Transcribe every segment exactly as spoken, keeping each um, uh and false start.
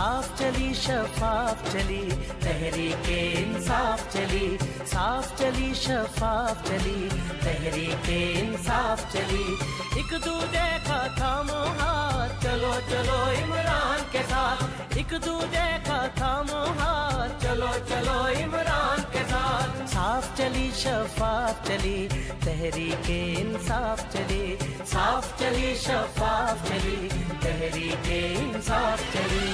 साफ चली शफाफ चली तहरीके इंसाफ चली, साफ चली शफाफ चली तहरीके इंसाफ चली। एक दूजे का थामो हाथ चलो चलो इमरान के साथ, एक दूजे का थामो हाथ चलो चलो इमरान के साथ। साफ चली शफाफ चली तहरीके इंसाफ चली, साफ चली शफाफ चली तहरीके इंसाफ चली।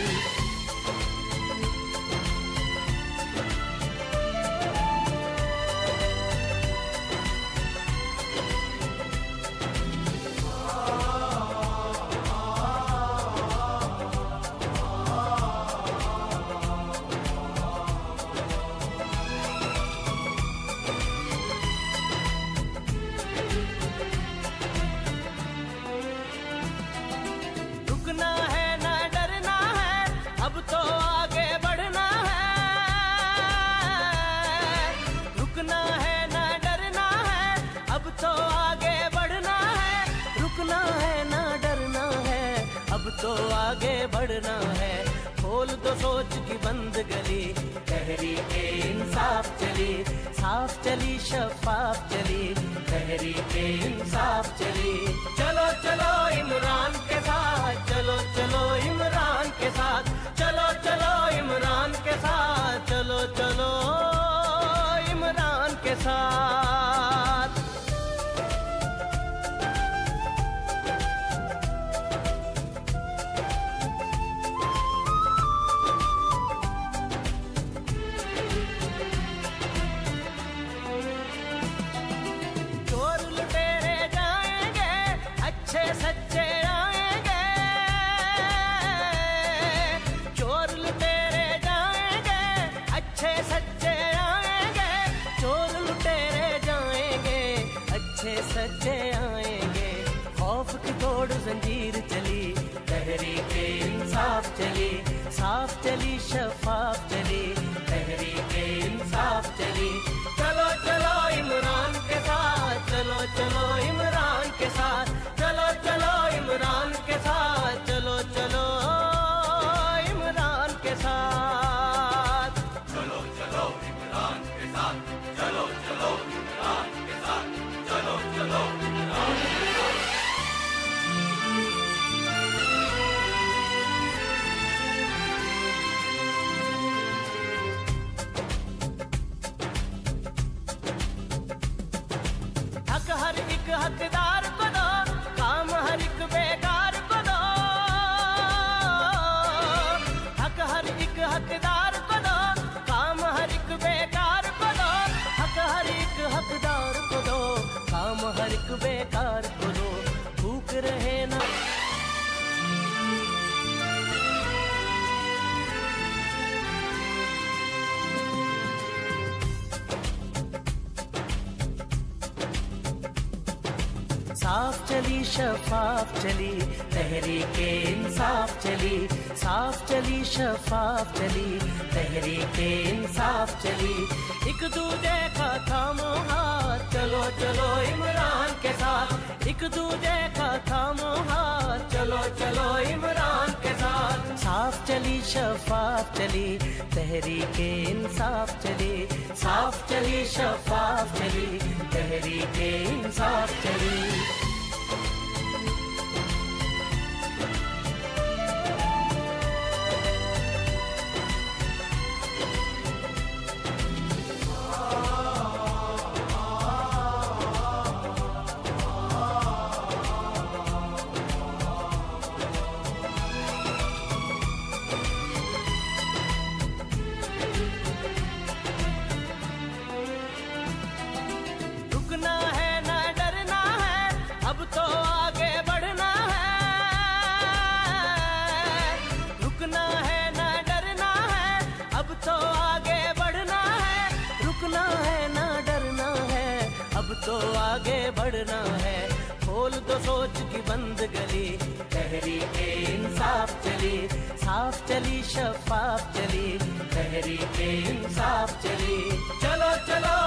तो आगे बढ़ना है, खोल दो सोच की बंद गली तहरीके इंसाफ चली, साफ चली शफाफ चली तहरीके इंसाफ चली। चलो चलो इमरान के साथ, चलो चलो इमरान के साथ, चलो चलो इमरान के साथ, चलो चलो इमरान के साथ। सच्चे आएंगे खौफ की तोड़ जंजीर चली तहरीके इंसाफ चली, साफ चली शफाफ चली तहरीके इंसाफ चली। चलो चलो इमरान के साथ, चलो चलो इमरान के साथ, चलो चलो इमरान के साथ, चलो चलो इमरान के साथ। चलो चलो इमरान के साथ, चलो चलो इमरान के साथ, चलो चलो इमरान के साथ। हक हर एक हकदार को दो, काम हर एक बेकार को दो, हक हर एक हकदार को दो, काम हर एक बेकार को दो, हक हर एक हकदार को दो, काम हर एक बेकार को दो। भूख रहे ना साफ चली शफाफ चली तहरीके इंसाफ चली, साफ चली शफाफ चली तहरीके इंसाफ चली। एक दूजे का थामो हाथ चलो चलो इमरान के साथ, एक दूजे का थामो हाथ चलो चलो इमरान के साथ। साफ चली शफाफ चली तहरीके इंसाफ चली, साफ चली शफाफ चली तहरीके इंसाफ चली। तो आगे बढ़ना है, खोल दो सोच की बंद गली तहरीके इंसाफ चली, साफ चली शफाफ चली तहरीके इंसाफ चली। चलो चलो